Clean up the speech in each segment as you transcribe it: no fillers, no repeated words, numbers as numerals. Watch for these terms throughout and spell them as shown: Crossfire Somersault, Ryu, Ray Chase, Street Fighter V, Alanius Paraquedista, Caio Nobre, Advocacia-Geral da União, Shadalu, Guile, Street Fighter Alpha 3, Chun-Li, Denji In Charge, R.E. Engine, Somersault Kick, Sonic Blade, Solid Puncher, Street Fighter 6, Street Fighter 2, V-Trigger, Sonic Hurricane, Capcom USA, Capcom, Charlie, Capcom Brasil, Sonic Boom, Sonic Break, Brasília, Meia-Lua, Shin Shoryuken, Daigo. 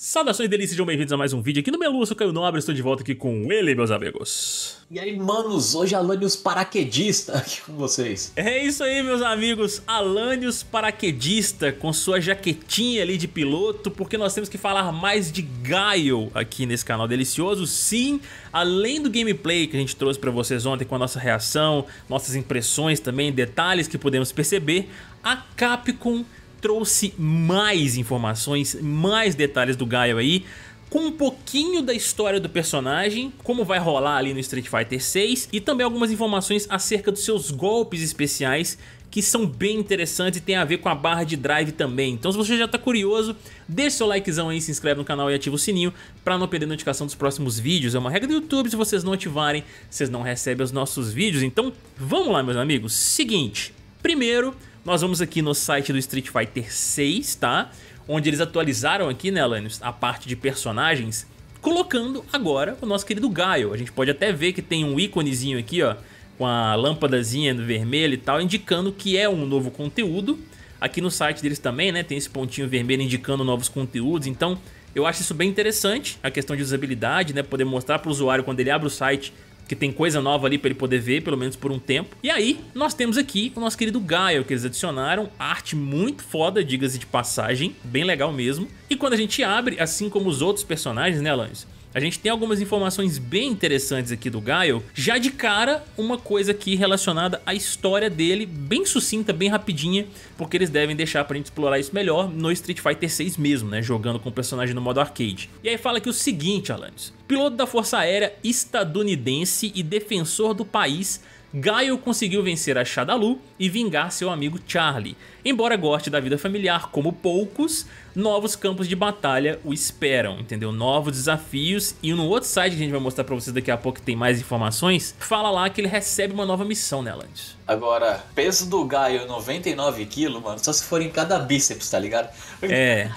Saudações delícias, sejam bem-vindos a mais um vídeo aqui no Meia-Lua, eu sou Caio Nobre, estou de volta aqui com ele, meus amigos. E aí, manos, hoje Alanius Paraquedista aqui com vocês. É isso aí, meus amigos, Alanius Paraquedista com sua jaquetinha ali de piloto, porque nós temos que falar mais de Guile aqui nesse canal delicioso. Sim, além do gameplay que a gente trouxe para vocês ontem com a nossa reação, nossas impressões também, detalhes que podemos perceber, a Capcom trouxe mais informações, mais detalhes do Guile aí, com um pouquinho da história do personagem, como vai rolar ali no Street Fighter 6 e também algumas informações acerca dos seus golpes especiais que são bem interessantes e tem a ver com a barra de drive também. Então, se você já tá curioso, deixa seu likezão aí, se inscreve no canal e ativa o sininho pra não perder notificação dos próximos vídeos. É uma regra do YouTube, se vocês não ativarem, vocês não recebem os nossos vídeos. Então, vamos lá, meus amigos. Seguinte, primeiro, nós vamos aqui no site do Street Fighter 6, tá? Onde eles atualizaram aqui, né, Alanius, a parte de personagens, colocando agora o nosso querido Guile. A gente pode até ver que tem um íconezinho aqui, ó, com a lâmpadazinha no vermelho e tal, indicando que é um novo conteúdo. Aqui no site deles também, né, tem esse pontinho vermelho indicando novos conteúdos. Então, eu acho isso bem interessante, a questão de usabilidade, né, poder mostrar para o usuário quando ele abre o site que tem coisa nova ali para ele poder ver, pelo menos por um tempo. E aí, nós temos aqui o nosso querido Guile, que eles adicionaram. Arte muito foda, diga-se de passagem, bem legal mesmo. E quando a gente abre, assim como os outros personagens, né, Alanius? A gente tem algumas informações bem interessantes aqui do Guile. Já de cara, uma coisa aqui relacionada à história dele, bem sucinta, bem rapidinha, porque eles devem deixar pra gente explorar isso melhor no Street Fighter 6 mesmo, né, jogando com o personagem no modo arcade. E aí fala aqui o seguinte, Alanius: piloto da Força Aérea estadunidense e defensor do país, Guile conseguiu vencer a Shadalu e vingar seu amigo Charlie. Embora goste da vida familiar como poucos, novos campos de batalha o esperam, entendeu? Novos desafios. E no outro site que a gente vai mostrar pra vocês daqui a pouco, que tem mais informações, fala lá que ele recebe uma nova missão, né, Alanius? Agora, peso do Guile 99 kg, mano, só se for em cada bíceps, tá ligado? É.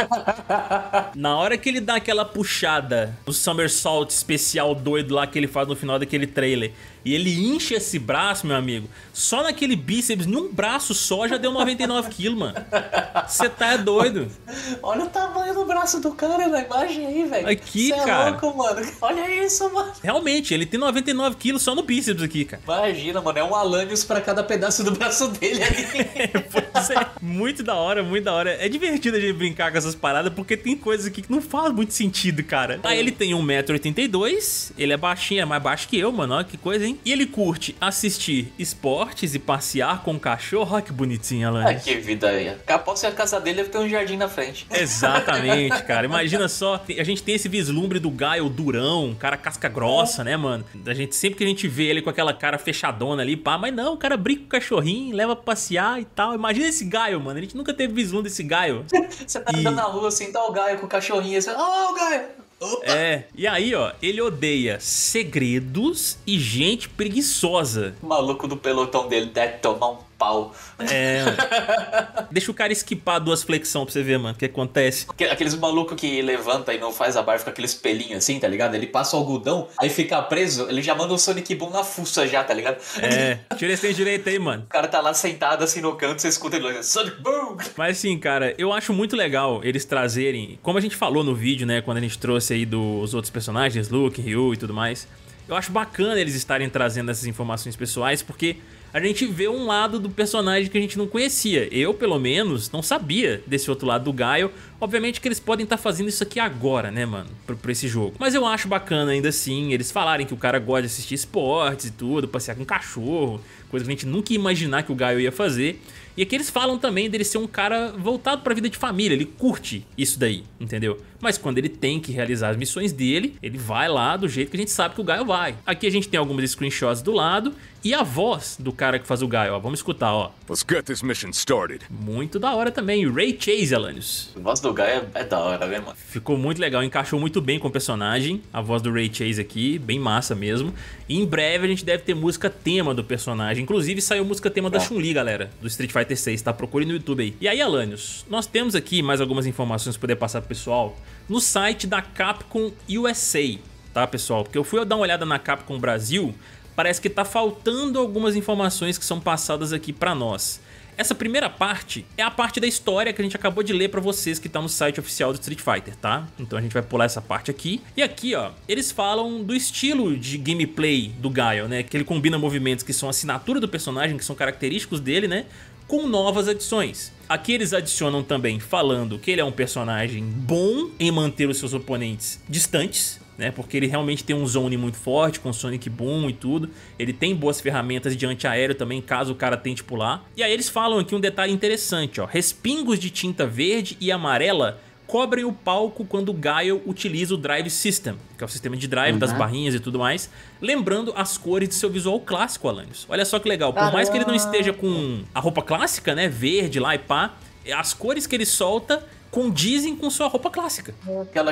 Na hora que ele dá aquela puxada, o Somersault especial doido lá que ele faz no final daquele trailer, e ele incha esse braço, meu amigo, só naquele bíceps, num braço só, já deu 99 kg, mano. Você tá doido. Olha o tamanho do braço do cara na imagem aí, velho. Aqui, cê é cara. Louco, mano. Olha isso, mano. Realmente, ele tem 99 kg só no bíceps aqui, cara. Imagina, mano, é um Alanius pra cada pedaço do braço dele ali. Pois é, muito da hora, muito da hora. É divertido a gente brincar com essas paradas, porque tem coisas aqui que não faz muito sentido, cara. Tá, ele tem 1,82 m, ele é baixinho, é mais baixo que eu, mano. Olha que coisa, hein? E ele curte assistir esportes e passear com o cachorro. Olha que bonitinho, Alanius. Ah, que vida aí. Capaz que a casa dele deve ter um jardim na frente. Exatamente, cara. Imagina só, a gente tem esse vislumbre do Guile durão, um cara casca grossa, né, mano? A gente, sempre que a gente vê ele com aquela cara fechadona ali, pá, mas não, o cara brinca com o cachorrinho, leva pra passear e tal. Imagina esse Guile, mano. A gente nunca teve vislumbre desse Guile. Você tá andando na rua assim, tá o Guile com o cachorrinho, aí você fala, ó, o Guile. Opa. É, e aí, ó, ele odeia segredos e gente preguiçosa. O maluco do pelotão dele deve tomar um pau. É, mano. Deixa o cara esquipar duas flexões pra você ver, mano, o que acontece. Aqueles malucos que levanta e não faz a barra, fica aqueles pelinhos assim, tá ligado? Ele passa o algodão, aí fica preso, ele já manda o Sonic Boom na fuça já, tá ligado? É, tira esse direito aí, mano. O cara tá lá sentado assim no canto, você escuta ele, Sonic Boom! Mas assim, cara, eu acho muito legal eles trazerem, como a gente falou no vídeo, né, quando a gente trouxe aí dos outros personagens, Luke, Ryu e tudo mais, eu acho bacana eles estarem trazendo essas informações pessoais, porque a gente vê um lado do personagem que a gente não conhecia. Eu, pelo menos, não sabia desse outro lado do Guile. Obviamente que eles podem estar fazendo isso aqui agora, né, mano, pra esse jogo. Mas eu acho bacana ainda assim eles falarem que o cara gosta de assistir esportes e tudo, passear com cachorro, coisa que a gente nunca ia imaginar que o Guile ia fazer. E aqui eles falam também dele ser um cara voltado pra vida de família, ele curte isso daí, entendeu? Mas quando ele tem que realizar as missões dele, ele vai lá do jeito que a gente sabe que o Guile vai. Aqui a gente tem algumas screenshots do lado e a voz do cara que faz o Guile, ó, vamos escutar, ó. Let's get this mission started. Muito da hora também, Ray Chase, Alanius. A voz do Guile é da hora, né, mano? Ficou muito legal, encaixou muito bem com o personagem, a voz do Ray Chase aqui, bem massa mesmo. E em breve a gente deve ter música tema do personagem, inclusive saiu música tema da Chun-Li, galera, do Street Fighter 6, tá? Procure no YouTube aí. E aí, Alanius, nós temos aqui mais algumas informações pra poder passar pro pessoal no site da Capcom USA, tá, pessoal? Porque eu fui dar uma olhada na Capcom Brasil, parece que tá faltando algumas informações que são passadas aqui pra nós. Essa primeira parte é a parte da história que a gente acabou de ler pra vocês, que tá no site oficial do Street Fighter, tá? Então a gente vai pular essa parte aqui. E aqui, ó, eles falam do estilo de gameplay do Guile, né? Que ele combina movimentos que são a assinatura do personagem, que são característicos dele, né? Com novas adições. Aqui eles adicionam também falando que ele é um personagem bom em manter os seus oponentes distantes, né? Porque ele realmente tem um zone muito forte com Sonic Boom e tudo. Ele tem boas ferramentas de antiaéreo também, caso o cara tente pular. E aí eles falam aqui um detalhe interessante, ó. Respingos de tinta verde e amarela cobrem o palco quando o Guile utiliza o Drive System, que é o sistema de drive das barrinhas e tudo mais, lembrando as cores de seu visual clássico, Alanius. Olha só que legal, por mais que ele não esteja com a roupa clássica, né, verde lá e pá, as cores que ele solta condizem com sua roupa clássica.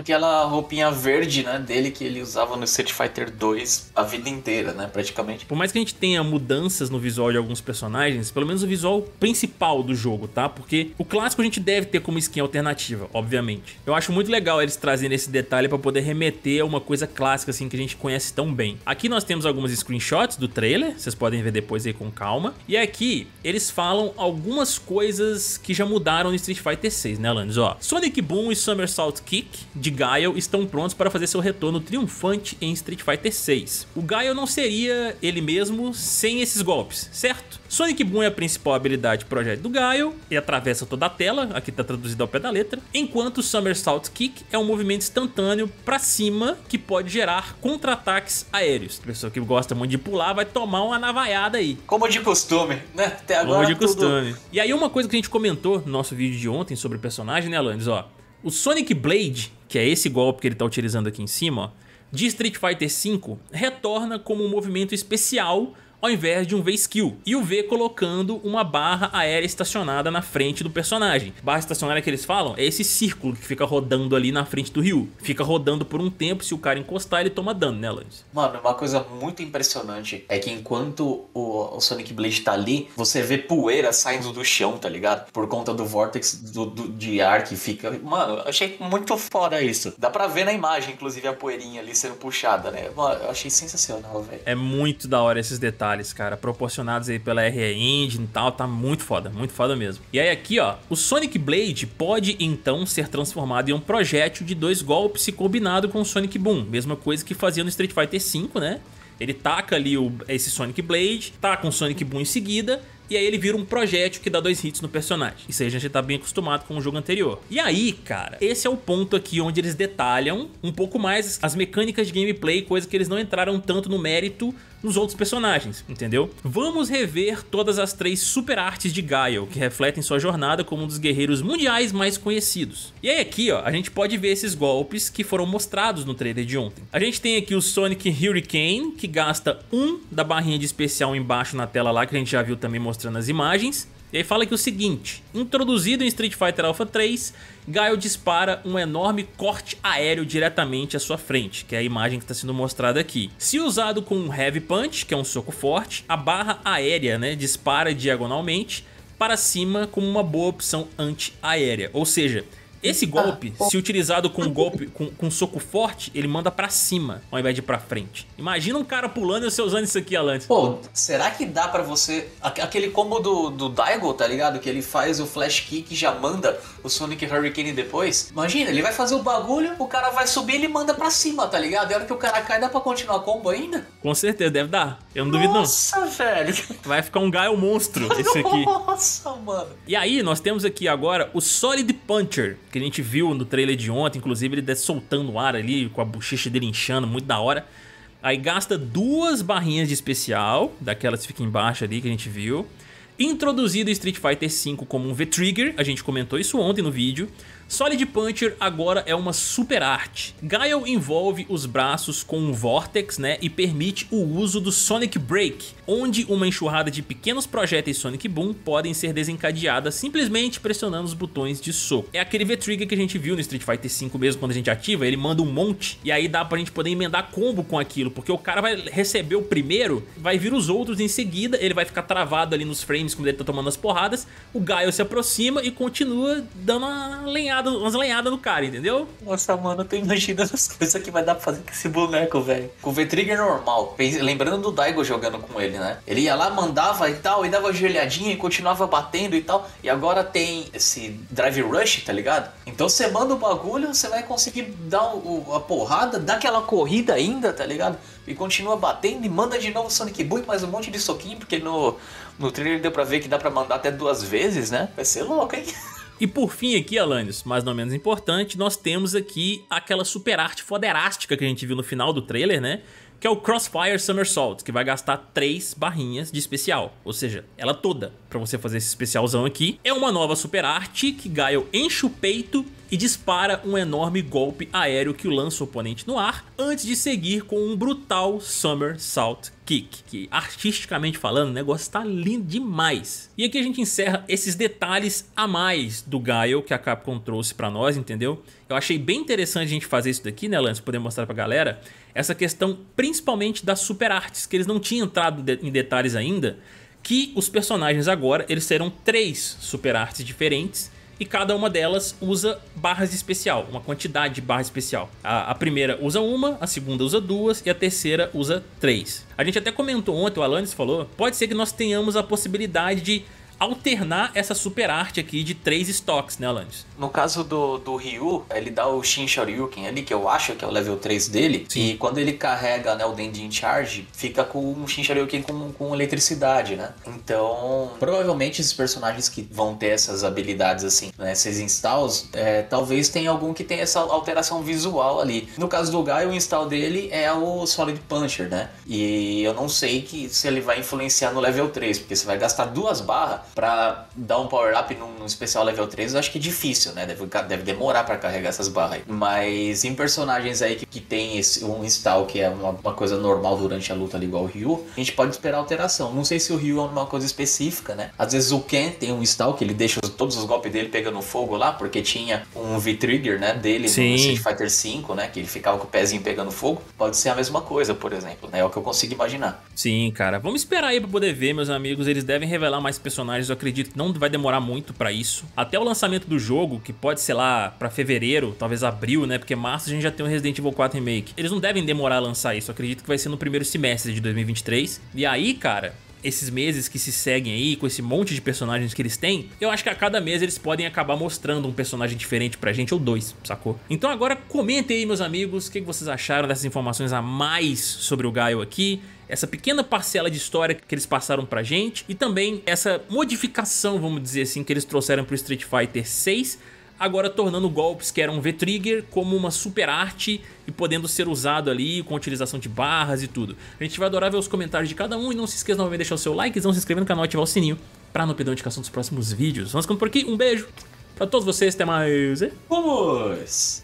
Aquela roupinha verde, né, dele que ele usava no Street Fighter 2 a vida inteira, né, praticamente. Por mais que a gente tenha mudanças no visual de alguns personagens, pelo menos o visual principal do jogo, tá? Porque o clássico a gente deve ter como skin alternativa, obviamente. Eu acho muito legal eles trazerem esse detalhe pra poder remeter a uma coisa clássica, assim, que a gente conhece tão bem. Aqui nós temos algumas screenshots do trailer, vocês podem ver depois aí com calma. E aqui eles falam algumas coisas que já mudaram no Street Fighter 6, né, Alanius? Ó, Sonic Boom e Somersault Kick de Guile estão prontos para fazer seu retorno triunfante em Street Fighter 6. O Guile não seria ele mesmo sem esses golpes, certo? Sonic Boom é a principal habilidade projeto do Guile e atravessa toda a tela, aqui tá traduzido ao pé da letra, enquanto o Somersault Kick é um movimento instantâneo para cima que pode gerar contra-ataques aéreos. A pessoa que gosta muito de pular vai tomar uma navaiada aí. Como de costume, né? Até agora como de costume. Tudo... E aí uma coisa que a gente comentou no nosso vídeo de ontem sobre o personagem, né, Alanius, ó, o Sonic Blade, que é esse golpe que ele tá utilizando aqui em cima, ó, de Street Fighter V, retorna como um movimento especial ao invés de um V-Skill, e o V colocando uma barra aérea estacionada na frente do personagem. Barra estacionária que eles falam é esse círculo que fica rodando ali na frente do Ryu. Fica rodando por um tempo, se o cara encostar ele toma dano, né, Lance? Mano, uma coisa muito impressionante é que enquanto o Sonic Blade tá ali, você vê poeira saindo do chão, tá ligado? Por conta do vórtex de ar que fica... Mano, achei muito foda isso. Dá pra ver na imagem, inclusive, a poeirinha ali sendo puxada, né? Mano, eu achei sensacional, velho. É muito da hora esses detalhes, cara, proporcionados aí pela R.E. Engine e tal, tá muito foda mesmo. E aí aqui, ó, o Sonic Blade pode então ser transformado em um projétil de dois golpes se combinado com o Sonic Boom, mesma coisa que fazia no Street Fighter V, né? Ele taca ali esse Sonic Blade, taca um Sonic Boom em seguida, e aí ele vira um projétil que dá dois hits no personagem. Isso aí a gente já tá bem acostumado com o jogo anterior. E aí, cara, esse é o ponto aqui onde eles detalham um pouco mais as mecânicas de gameplay, coisa que eles não entraram tanto no mérito nos outros personagens, entendeu? Vamos rever todas as três super artes de Guile, que refletem sua jornada como um dos guerreiros mundiais mais conhecidos. E aí aqui, ó, a gente pode ver esses golpes que foram mostrados no trailer de ontem. A gente tem aqui o Sonic Hurricane, que gasta um da barrinha de especial embaixo na tela lá, que a gente já viu também mostrando as imagens. E aí fala aqui o seguinte: introduzido em Street Fighter Alpha 3, Guile dispara um enorme corte aéreo diretamente à sua frente, que é a imagem que está sendo mostrada aqui. Se usado com um Heavy Punch, que é um soco forte, a barra aérea, né, dispara diagonalmente para cima como uma boa opção anti-aérea. Ou seja, esse golpe, se utilizado com um golpe com soco forte, ele manda pra cima ao invés de pra frente. Imagina um cara pulando e você usando isso aqui, Alan. Pô, será que dá pra você... Aquele combo do Daigo, tá ligado? Que ele faz o Flash Kick e já manda o Sonic Hurricane depois. Imagina, ele vai fazer o bagulho, o cara vai subir e ele manda pra cima, tá ligado? E a hora que o cara cai, dá pra continuar o combo ainda? Com certeza, deve dar. Eu não duvido não. Nossa, velho. Vai ficar um Guile monstro esse aqui. Nossa, mano. E aí, nós temos aqui agora o Solid Puncher, que a gente viu no trailer de ontem, inclusive ele soltando o ar ali, com a bochecha dele inchando, muito da hora. Aí gasta duas barrinhas de especial, daquelas que ficam embaixo ali que a gente viu. Introduzido em Street Fighter V como um V-Trigger, a gente comentou isso ontem no vídeo, Solid Puncher agora é uma super arte. Guile envolve os braços com um Vortex, né, e permite o uso do Sonic Break, onde uma enxurrada de pequenos projéteis Sonic Boom podem ser desencadeadas simplesmente pressionando os botões de soco. É aquele V-Trigger que a gente viu no Street Fighter V mesmo, quando a gente ativa, ele manda um monte, e aí dá pra gente poder emendar combo com aquilo, porque o cara vai receber o primeiro, vai vir os outros em seguida, ele vai ficar travado ali nos frames quando ele tá tomando as porradas, o Guile se aproxima e continua dando uma lenhada umas lenhadas no cara, entendeu? Nossa, mano, eu tô imaginando as coisas que vai dar pra fazer com esse boneco, velho. Com o V-Trigger normal. Lembrando do Daigo jogando com ele, né? Ele ia lá, mandava e tal, e dava ajoelhadinha e continuava batendo e tal. E agora tem esse Drive Rush, tá ligado? Então você manda o bagulho, você vai conseguir dar a porrada, dar aquela corrida ainda, tá ligado? E continua batendo e manda de novo o Sonic Boom e mais um monte de soquinho, porque no trailer deu pra ver que dá pra mandar até 2 vezes, né? Vai ser louco, hein? E por fim aqui, Alanius, mas não menos importante, nós temos aqui aquela super arte foderástica que a gente viu no final do trailer, né? Que é o Crossfire Somersault, que vai gastar 3 barrinhas de especial. Ou seja, ela toda pra você fazer esse especialzão aqui. É uma nova super arte que Guile enche o peito e dispara um enorme golpe aéreo que lança o oponente no ar, antes de seguir com um brutal Somersault Kick, que artisticamente falando o negócio tá lindo demais. E aqui a gente encerra esses detalhes a mais do Guile que a Capcom trouxe pra nós, entendeu? Eu achei bem interessante a gente fazer isso daqui, né, Alanius, poder mostrar pra galera essa questão principalmente das super artes, que eles não tinham entrado em detalhes ainda, que os personagens agora, eles serão 3 super artes diferentes, e cada uma delas usa barras de especial, uma quantidade de barra especial. A primeira usa 1, a segunda usa 2 e a terceira usa 3. A gente até comentou ontem, o Alanius falou, pode ser que nós tenhamos a possibilidade de alternar essa super arte aqui de 3 estoques, né, Alanius? No caso do Ryu, ele dá o Shin Shoryuken ali, que eu acho que é o level 3 dele. Sim. E quando ele carrega, né, o Denji In Charge, fica com um Shin Shoryuken com eletricidade, né? Então, provavelmente esses personagens que vão ter essas habilidades assim, né, esses installs, talvez tenha algum que tenha essa alteração visual ali. No caso do Guile, o install dele é o Solid Puncher, né? E eu não sei se ele vai influenciar no level 3, porque você vai gastar 2 barras pra dar um power-up num especial level 3, eu acho que é difícil, né? Deve demorar pra carregar essas barras aí. Mas em personagens aí que tem um install que é uma coisa normal durante a luta ali, igual o Ryu, a gente pode esperar alteração. Não sei se o Ryu é uma coisa específica, né? Às vezes o Ken tem um install que ele deixa todos os golpes dele pegando fogo lá, porque tinha um V-Trigger, né, dele no Street Fighter 5, né? Que ele ficava com o pezinho pegando fogo. Pode ser a mesma coisa, por exemplo, né? É o que eu consigo imaginar. Sim, cara. Vamos esperar aí pra poder ver, meus amigos. Eles devem revelar mais personagens. Eu acredito que não vai demorar muito pra isso. Até o lançamento do jogo, que pode ser lá pra fevereiro, talvez abril, né? Porque março a gente já tem o Resident Evil 4 Remake. Eles não devem demorar a lançar isso. Eu acredito que vai ser no primeiro semestre de 2023. E aí, cara, esses meses que se seguem aí, com esse monte de personagens que eles têm, eu acho que a cada mês eles podem acabar mostrando um personagem diferente pra gente, ou 2, sacou? Então agora comentem aí, meus amigos, o que vocês acharam dessas informações a mais sobre o Guile aqui, essa pequena parcela de história que eles passaram pra gente, e também essa modificação, vamos dizer assim, que eles trouxeram pro Street Fighter 6, agora tornando golpes que eram V-Trigger como uma super arte e podendo ser usado ali com a utilização de barras e tudo. A gente vai adorar ver os comentários de cada um, e não se esqueça novamente de deixar o seu like, não se inscrever no canal e ativar o sininho pra não perder a notificação dos próximos vídeos. Vamos ficando por aqui, um beijo pra todos vocês, até mais. Vamos!